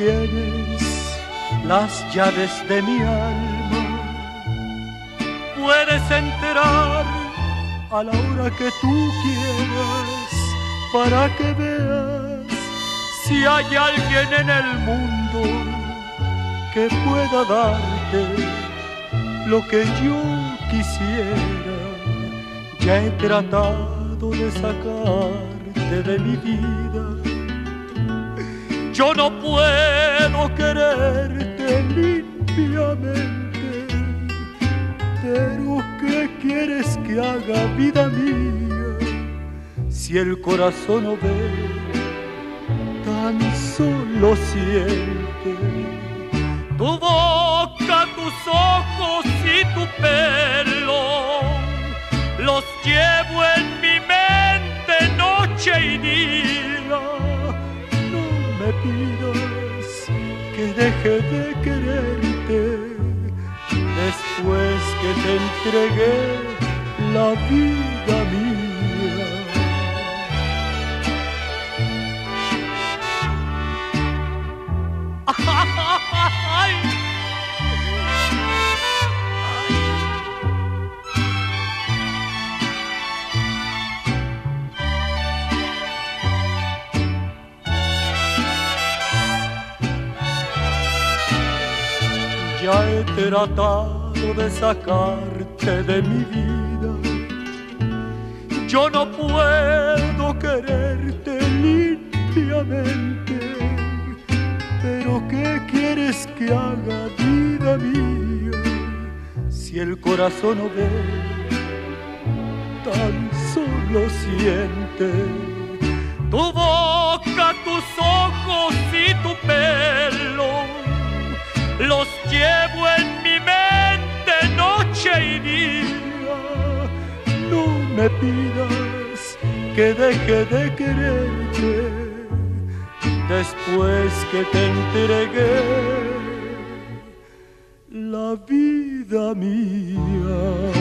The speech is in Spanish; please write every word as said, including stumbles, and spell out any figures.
tienes las llaves de mi alma. Puedes entrar a la hora que tú quieras para que veas si hay alguien en el mundo que pueda darte lo que yo quisiera. Ya he tratado de sacarte de mi vida. Yo no puedo quererte limpiamente, pero ¿qué quieres que haga, vida mía? Si el corazón no ve, tan solo siente. Tu boca, tus ojos y tu pelo los llevo en mi mente noche y día. Me pidas que deje de quererte después que te entregué la vida mía. Ay. Ya he tratado de sacarte de mi vida. Yo no puedo quererte limpiamente, pero ¿qué quieres que haga, vida mía? Si el corazón no ve, tan solo siente. Tu boca, tus ojos y tu pelo los llevo en mi mente noche y día. No me pidas que deje de quererte después que te entregué la vida mía.